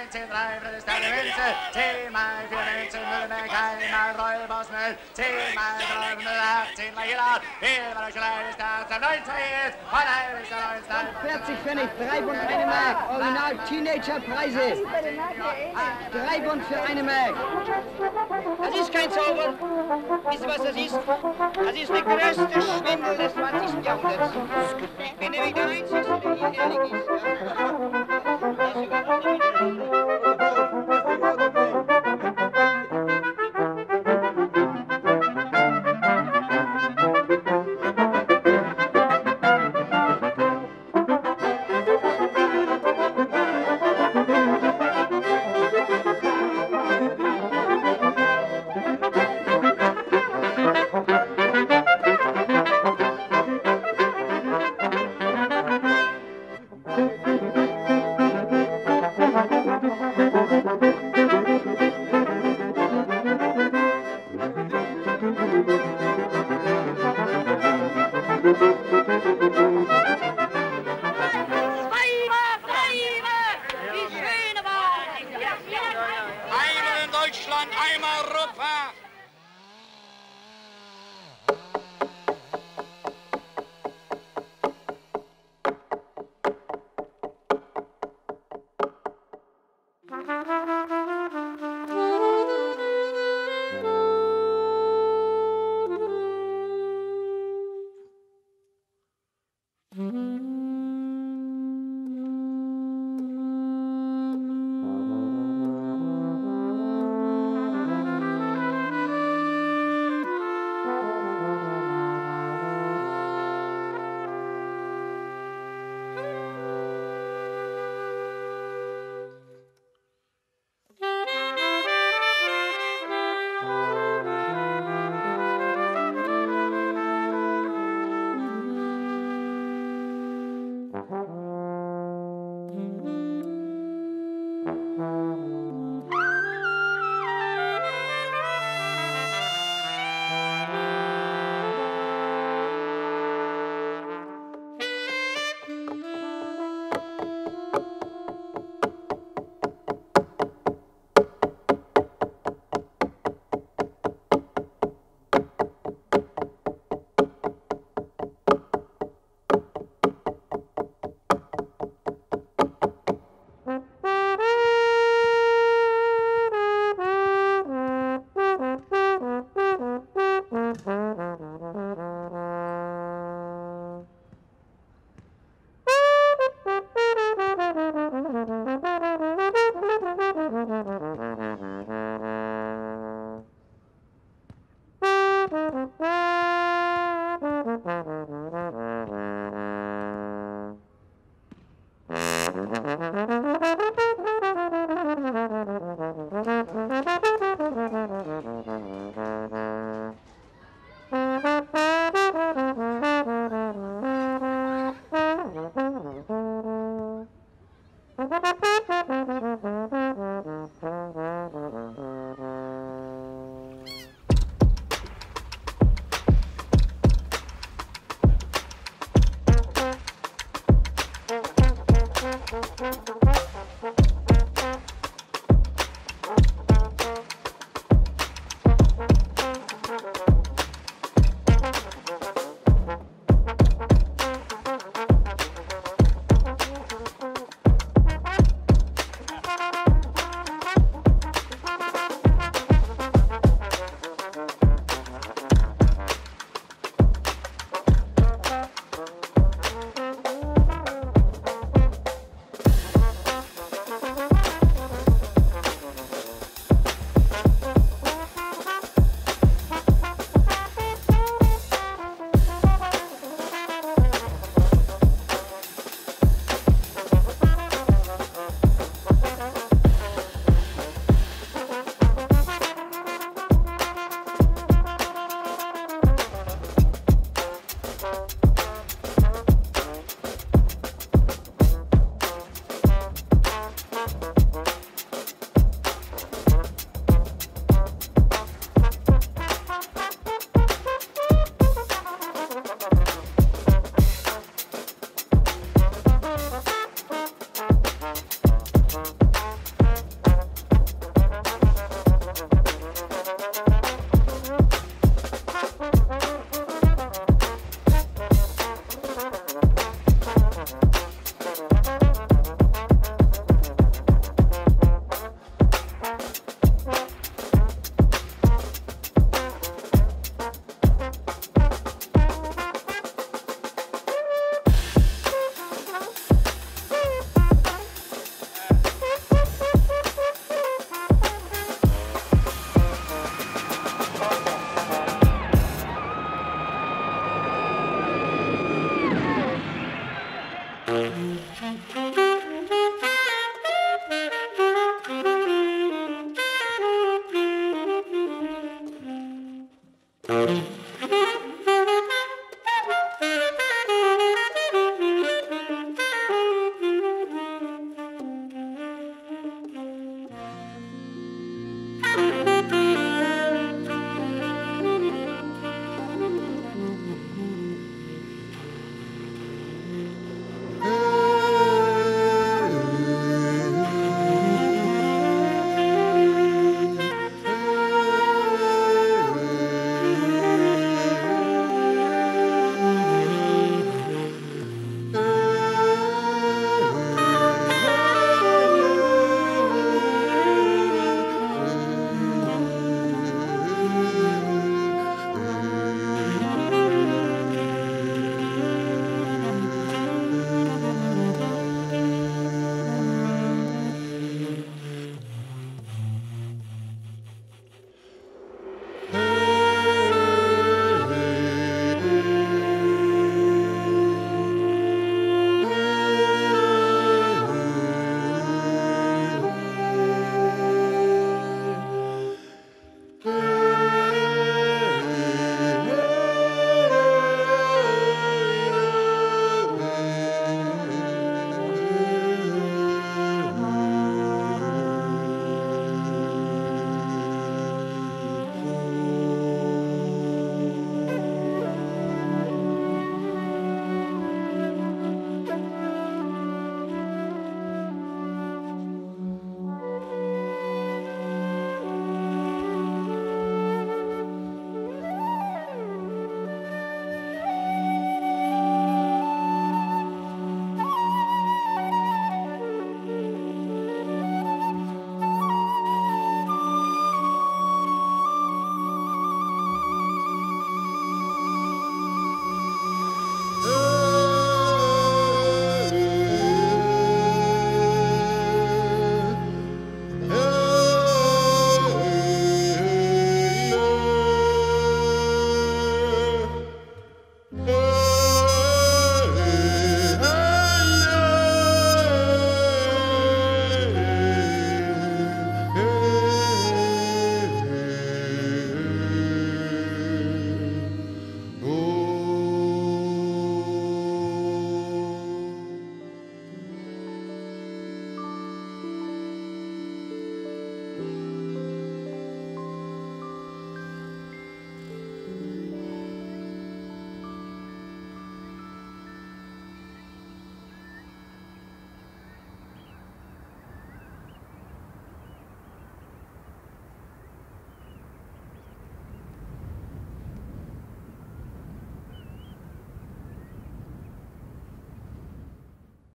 Pfennig, 3 Pfund 1 Mark, Original Teenagerpreise. 3 Pfund für 1 Mark. Das ist kein Zauber. Wisst ihr, was das ist? Das ist der größte Schwindel des 20. Jahrhunderts. Ich bin nämlich der Einzige, der hier ehrlich ist.